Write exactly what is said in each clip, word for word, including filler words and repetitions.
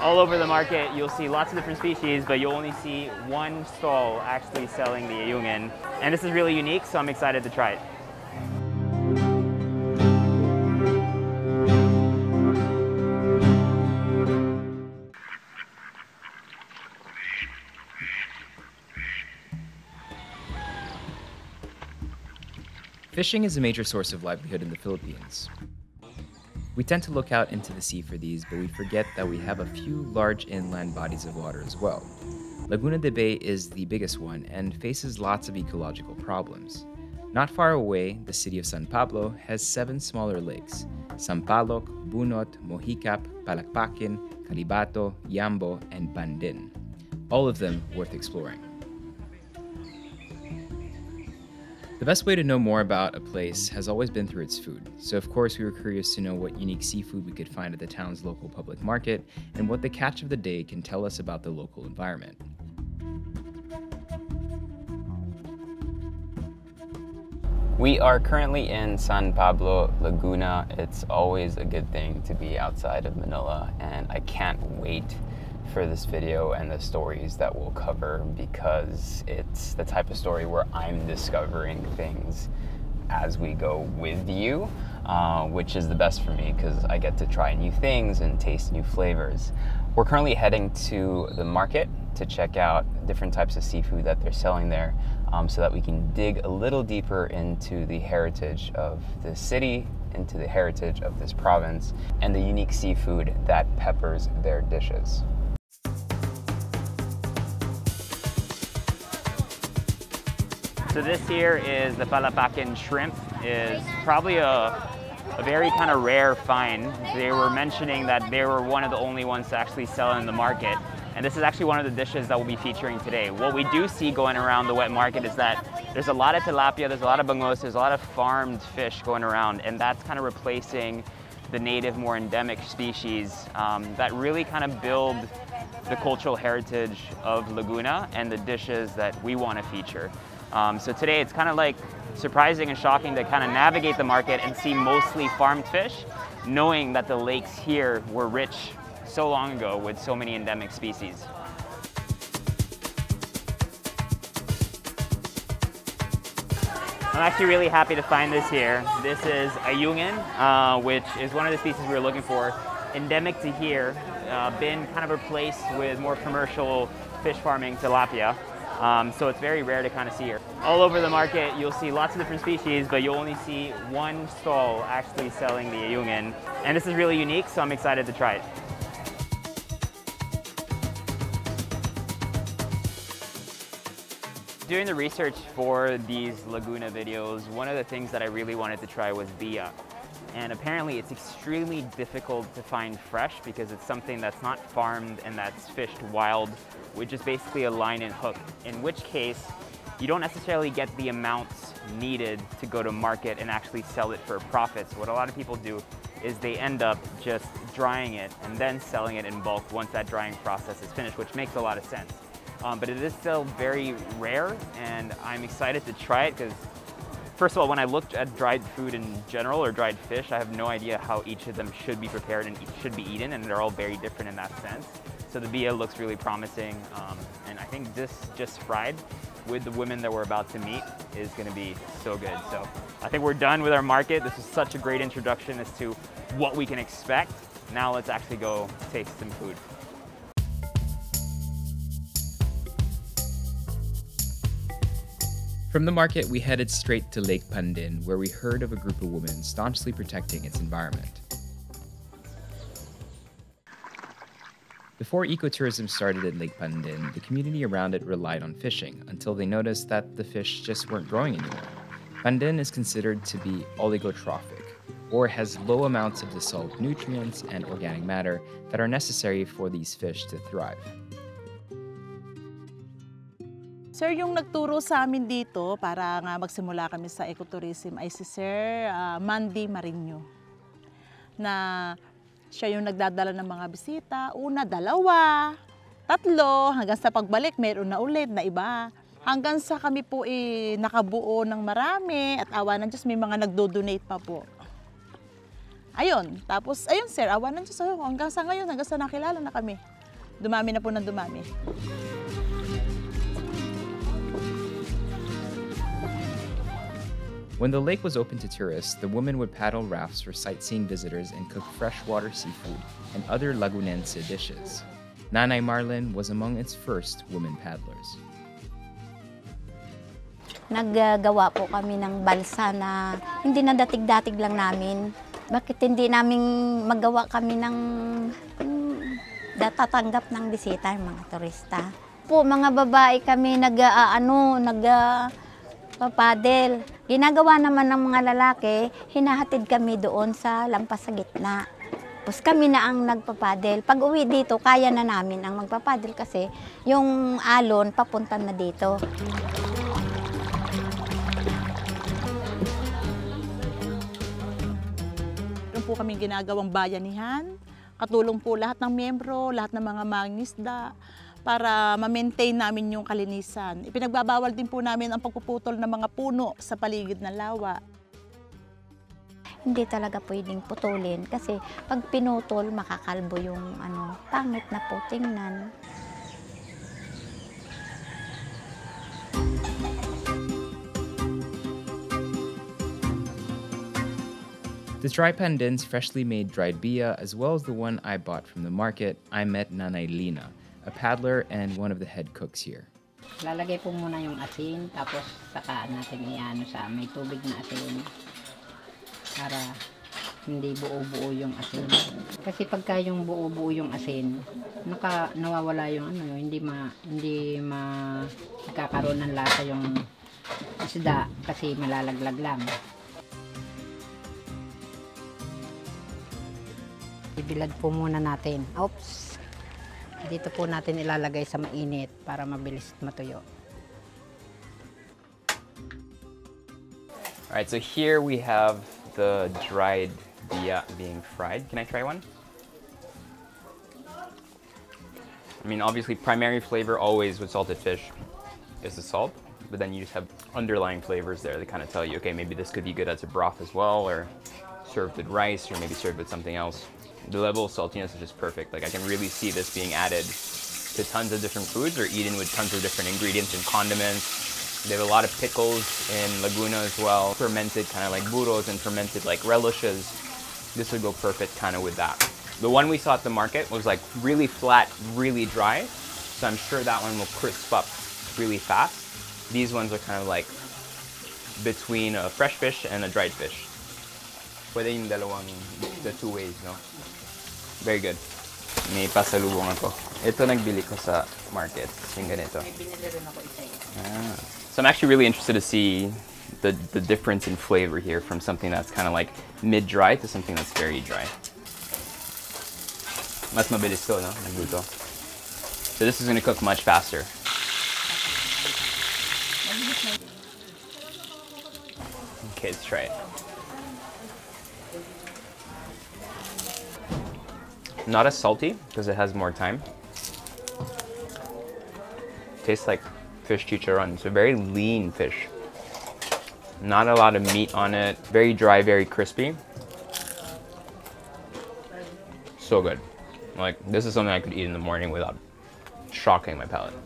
all over the market. You'll see lots of different species, but you'll only see one stall actually selling the ayungin. And this is really unique, so I'm excited to try it. Fishing is a major source of livelihood in the Philippines. We tend to look out into the sea for these, but we forget that we have a few large inland bodies of water as well. Laguna de Bay is the biggest one and faces lots of ecological problems. Not far away, the city of San Pablo has seven smaller lakes: Sampaloc, Bunot, Mojicap, Palacpacin, Calibato, Yambo, and Bandin. All of them worth exploring. The best way to know more about a place has always been through its food, so of course we were curious to know what unique seafood we could find at the town's local public market and what the catch of the day can tell us about the local environment. We are currently in San Pablo Laguna. It's always a good thing to be outside of Manila, and I can't wait for this video and the stories that we'll cover, because it's the type of story where I'm discovering things as we go with you, uh, which is the best for me because I get to try new things and taste new flavors. We're currently heading to the market to check out different types of seafood that they're selling there, um, so that we can dig a little deeper into the heritage of the city, into the heritage of this province, and the unique seafood that peppers their dishes. So this here is the Palapakan shrimp. Is probably a, a very kind of rare find. They were mentioning that they were one of the only ones to actually sell in the market. And this is actually one of the dishes that we'll be featuring today. What we do see going around the wet market is that there's a lot of tilapia, there's a lot of bangos, there's a lot of farmed fish going around, and that's kind of replacing the native, more endemic species um, that really kind of build the cultural heritage of Laguna and the dishes that we want to feature. Um, so today it's kind of like surprising and shocking to kind of navigate the market and see mostly farmed fish, knowing that the lakes here were rich so long ago with so many endemic species. I'm actually really happy to find this here. This is ayungin, uh, which is one of the species we were looking for, endemic to here, uh, been kind of replaced with more commercial fish farming, tilapia. Um, so it's very rare to kind of see here. All over the market, you'll see lots of different species, but you'll only see one stall actually selling the ayungin. And this is really unique, so I'm excited to try it. During the research for these Laguna videos, one of the things that I really wanted to try was bia. And apparently it's extremely difficult to find fresh because it's something that's not farmed and that's fished wild with just basically a line and hook, in which case you don't necessarily get the amounts needed to go to market and actually sell it for profits. What a lot of people do is they end up just drying it and then selling it in bulk once that drying process is finished, which makes a lot of sense. Um, but it is still very rare, and I'm excited to try it because, first of all, when I looked at dried food in general or dried fish, I have no idea how each of them should be prepared and each should be eaten, and they're all very different in that sense. So the bia looks really promising, um, and I think this just fried with the women that we're about to meet is gonna be so good. So I think we're done with our market. This is such a great introduction as to what we can expect. Now let's actually go taste some food. From the market, we headed straight to Lake Pandin, where we heard of a group of women staunchly protecting its environment. Before ecotourism started at Lake Pandin, the community around it relied on fishing until they noticed that the fish just weren't growing anymore. Bandin is considered to be oligotrophic, or has low amounts of dissolved nutrients and organic matter that are necessary for these fish to thrive. Sir, yung nagturo sa amin dito para nga magsimula kami sa ecotourism ay si Sir uh, Mandy Marino, na siya yung nagdadala ng mga bisita. Una, dalawa, tatlo, hanggang sa pagbalik meron na ulit na iba. Hanggang sa kami po eh, nakabuo ng marami, at awa ng Diyos may mga nagdo-donate pa po. Ayun, tapos, ayun sir, awan ng Diyos. Hanggang sa ngayon, hanggang sa nakilala na kami. Dumami na po ng dumami. When the lake was open to tourists, the women would paddle rafts for sightseeing visitors and cook freshwater seafood and other Lagunense dishes. Nanay Marlin was among its first women paddlers. Naggagawa po kami ng balsa na hindi na datig-datig lang namin. Bakit hindi namin magawa kami ng datatanggap ng bisita ng mga turista? Po, mga babae kami nag-aano, nag papadel. Ginagawa naman ng mga lalaki, hinahatid kami doon sa lampas sa gitna. Tapos kami na ang nagpapadel. Pag uwi dito, kaya na namin ang magpapadel kasi yung alon papunta na dito. Meron po kaming ginagawang bayanihan. Katulong po lahat ng miyembro, lahat ng mga mangingisda, para ma-maintain namin yung kalinisan. Ipinagbabawal din po namin ang pagpuputol ng mga puno sa paligid ng lawa. Hindi talaga pwedeng putulin kasi pag pinutol, makakalbo yung ano, pangit na po tingnan. To try Pandin's freshly made dried bia, as well as the one I bought from the market, I met Nanay Lina, a paddler and one of the head cooks here. Lalagay po muna yung asin, tapos saka natin iano sa may tubig na asin para hindi buo-buo yung asin. Kasi pagka yung buo-buo yung asin, naka, nawawala yung ano, hindi ma hindi ma nakakaroon ng lasa yung isda kasi malalaglag lang. Ibilad po muna natin. Oops. Dito po natin ilalagay sa mainit para mabilis matuyo. All right, so here we have the dried bia being fried. Can I try one? I mean, obviously, primary flavor always with salted fish is the salt, but then you just have underlying flavors there that kind of tell you, okay, maybe this could be good as a broth as well, or served with rice, or maybe served with something else. The level of saltiness is just perfect. Like, I can really see this being added to tons of different foods or eaten with tons of different ingredients and condiments. They have a lot of pickles in Laguna as well. Fermented kind of like burros and fermented like relishes. This would go perfect kind of with that. The one we saw at the market was like really flat, really dry. So I'm sure that one will crisp up really fast. These ones are kind of like between a fresh fish and a dried fish. Pwede yung dalawang, the two ways, no? Very good. May pasalubong ako. Ito nagbili ko sa market. Yung ganito. May binili rin ako isa yun. So I'm actually really interested to see the, the difference in flavor here from something that's kind of like mid-dry to something that's very dry. Mas mabilis to, no? Nagluto. So this is gonna cook much faster. Okay, let's try it. Not as salty, because it has more time. Tastes like fish chicharron. It's a very lean fish. Not a lot of meat on it. Very dry, very crispy. So good. Like, this is something I could eat in the morning without shocking my palate.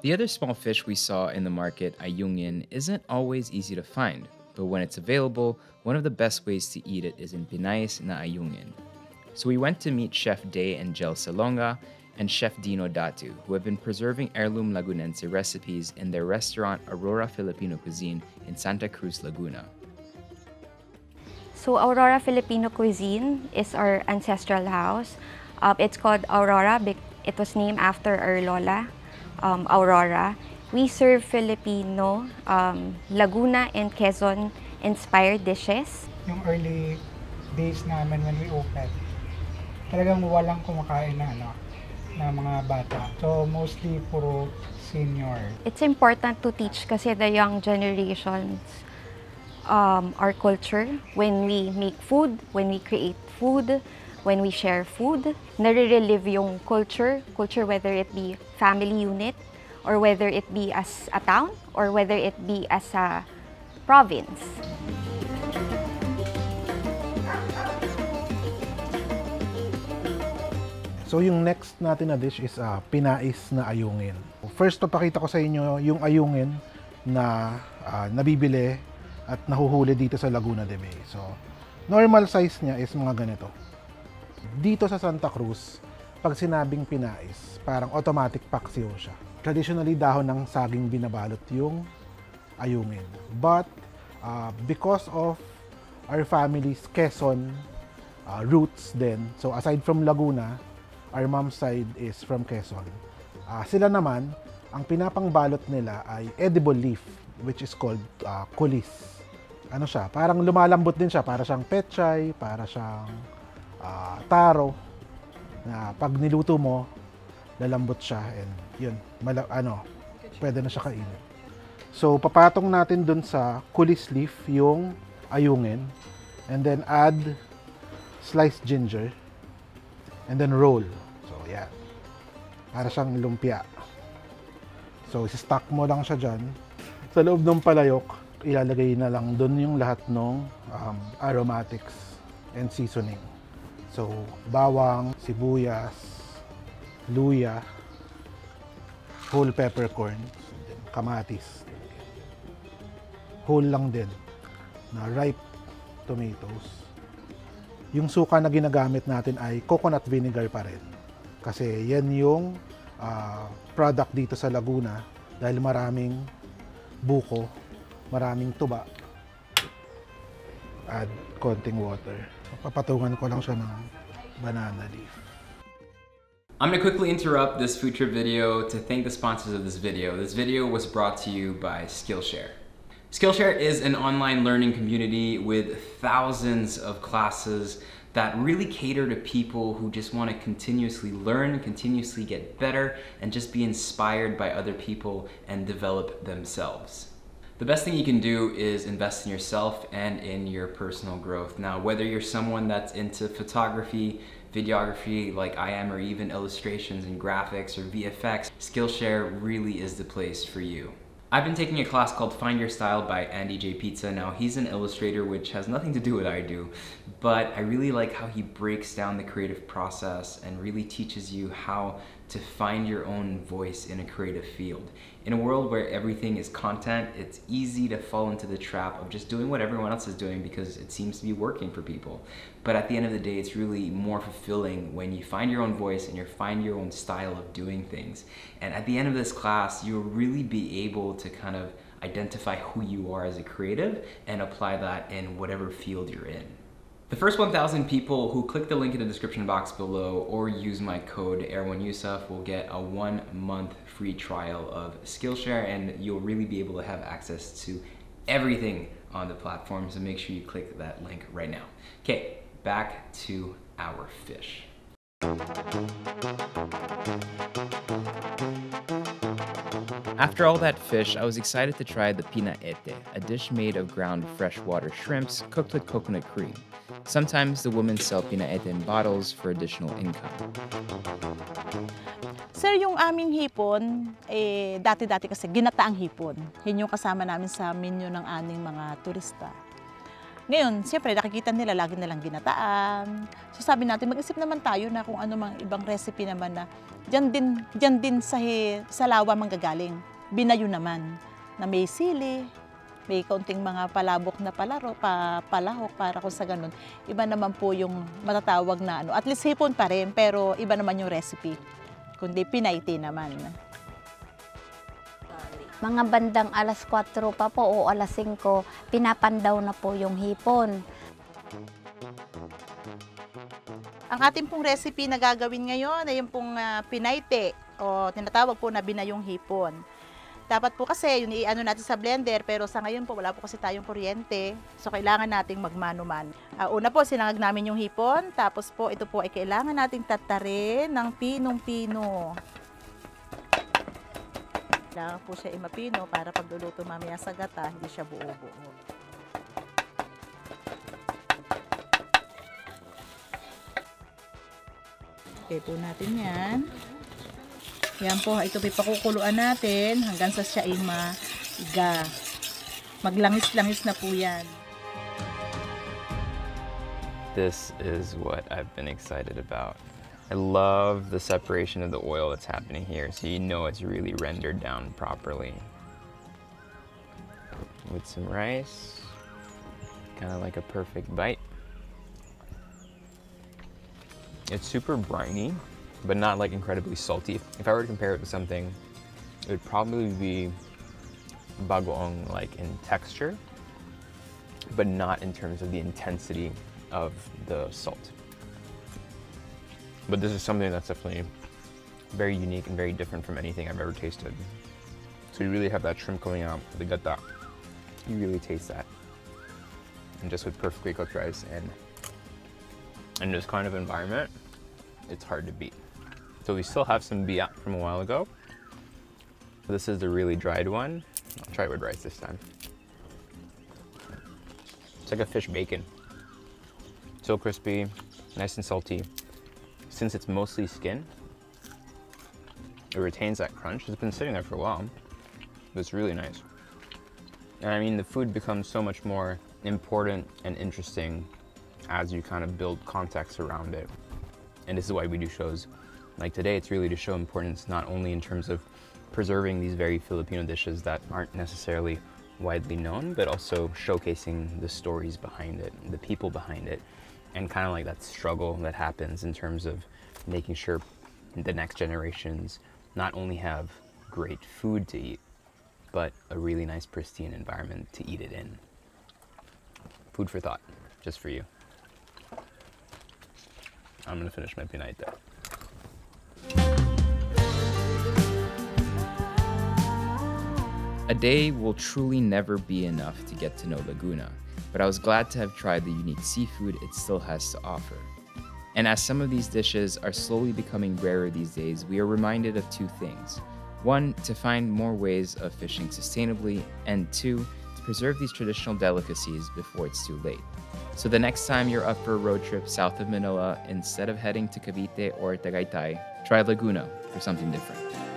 The other small fish we saw in the market, Ayungin, isn't always easy to find. But when it's available, one of the best ways to eat it is in Pinais na Ayungin. So we went to meet Chef Dayangel Salonga and Chef Dino Datu, who have been preserving heirloom Lagunense recipes in their restaurant Aurora Filipino Cuisine in Santa Cruz, Laguna. So Aurora Filipino Cuisine is our ancestral house. Uh, it's called Aurora. It was named after our Lola, um, Aurora. We serve Filipino, um, Laguna and Quezon-inspired dishes. Yung early days namin when we opened, talagang walang kumakain na, ano, na mga bata. So mostly puro senior. It's important to teach kasi the young generations um, our culture. When we make food, when we create food, when we share food, nare-relive yung culture, culture whether it be family unit, or whether it be as a town, or whether it be as a province. So yung next natin na dish is uh, pinais na ayungin. First, papakita ko sa inyo yung ayungin na uh, nabibili at nahuhuli dito sa Laguna de Bay. So normal size niya is mga ganito. Dito sa Santa Cruz, pag sinabing pinais, parang automatic paksiw siya. Traditionally, dahon ng saging binabalot yung ayungin. But uh, because of our family's Quezon uh, roots then, so aside from Laguna, our mom's side is from Quezon. Uh, sila naman, ang pinapangbalot nila ay edible leaf, which is called uh, kulis. Ano siya? Parang lumalambot din siya. Para siyang pechay, para siyang uh, taro, na pag niluto mo, lalambot siya. And yun, mala ano, pwede na siya kainin. So, papatong natin dun sa kulis leaf yung ayungin. And then add sliced ginger. And then roll. So, yan. Para siyang lumpia. So, isi-stack mo lang siya dyan. Sa loob ng palayok, ilalagay na lang dun yung lahat ng um, aromatics and seasoning. So, bawang, sibuyas, luya, whole peppercorn, kamatis, whole lang din na ripe tomatoes. Yung suka na ginagamit natin ay coconut vinegar pa rin. Kasi yan yung uh, product dito sa Laguna dahil maraming buko, maraming tuba. Add konting water. Papatungan ko lang siya ng banana leaf. I'm going to quickly interrupt this food trip video to thank the sponsors of this video. This video was brought to you by Skillshare. Skillshare is an online learning community with thousands of classes that really cater to people who just want to continuously learn, continuously get better, and just be inspired by other people and develop themselves. The best thing you can do is invest in yourself and in your personal growth. Now, whether you're someone that's into photography, videography like I am, or even illustrations and graphics or V F X, Skillshare really is the place for you. I've been taking a class called Find Your Style by Andy J Pizza. Now, he's an illustrator, which has nothing to do with what I do, but I really like how he breaks down the creative process and really teaches you how to find your own voice in a creative field. In a world where everything is content, it's easy to fall into the trap of just doing what everyone else is doing because it seems to be working for people. But at the end of the day, it's really more fulfilling when you find your own voice and you find your own style of doing things. And at the end of this class, you'll really be able to kind of identify who you are as a creative and apply that in whatever field you're in. The first one thousand people who click the link in the description box below or use my code Erwan Heussaff will get a one month free trial of Skillshare, and you'll really be able to have access to everything on the platform, so make sure you click that link right now. Okay, back to our fish. After all that fish, I was excited to try the pinaete, a dish made of ground freshwater shrimps cooked with coconut cream. Sometimes the women sell pinaete in bottles for additional income. Sir, yung aming hipon, eh, dati-dati kasi ginataang hipon. Yun yung kasama namin sa menu ng aming mga turista. Ngayon, siyempre, nakikita nila lagi nilang ginataan. So sabi natin, mag-isip naman tayo na kung ano mang ibang recipe naman na dyan din, dyan din sa, sa lawa manggagaling. Binayo naman na may sili, may kaunting mga palabok na palaro, pa, palahok para kung sa ganun. Iba naman po yung matatawag na ano. At least hipon pa rin, pero iba naman yung recipe. Kundi pinaiti naman. Mga bandang alas kwatro pa po o alas singko, pinapandaw na po yung hipon. Ang ating pong recipe na gagawin ngayon ay yung pong uh, pinaite o tinatawag po na binayong hipon. Dapat po kasi yun i-ano natin sa blender, pero sa ngayon po wala po kasi tayong kuryente. So kailangan nating magmano-mano. Uh, una po sinangag namin yung hipon, tapos po ito po ay kailangan nating tatarin ng pinong-pino. Kailangan po siya imapino para pagluluto mamaya sa gata, hindi siya buo-buo. Okay po natin yan. Yan po, ito po ipakukuluan natin hanggang sa siya ay maiga. Maglangis-langis na po yan. This is what I've been excited about. I love the separation of the oil that's happening here, so you know it's really rendered down properly. With some rice, kind of like a perfect bite. It's super briny, but not like incredibly salty. If I were to compare it to something, it would probably be bagoong like in texture, but not in terms of the intensity of the salt. But this is something that's definitely very unique and very different from anything I've ever tasted. So you really have that shrimp coming out, the gata. You really taste that. And just with perfectly cooked rice and in this kind of environment, it's hard to beat. So we still have some biak from a while ago. This is the really dried one. I'll try it with rice this time. It's like a fish bacon. So crispy, nice and salty. Since it's mostly skin, it retains that crunch. It's been sitting there for a while, but it's really nice. And I mean, the food becomes so much more important and interesting as you kind of build context around it. And this is why we do shows like today. It's really to show importance, not only in terms of preserving these very Filipino dishes that aren't necessarily widely known, but also showcasing the stories behind it, the people behind it, and kind of like that struggle that happens in terms of making sure the next generations not only have great food to eat, but a really nice, pristine environment to eat it in. Food for thought, just for you. I'm gonna finish my pinay there. A day will truly never be enough to get to know Laguna, but I was glad to have tried the unique seafood it still has to offer. And as some of these dishes are slowly becoming rarer these days, we are reminded of two things. One, to find more ways of fishing sustainably, and two, to preserve these traditional delicacies before it's too late. So the next time you're up for a road trip south of Manila, instead of heading to Cavite or Tagaytay, try Laguna for something different.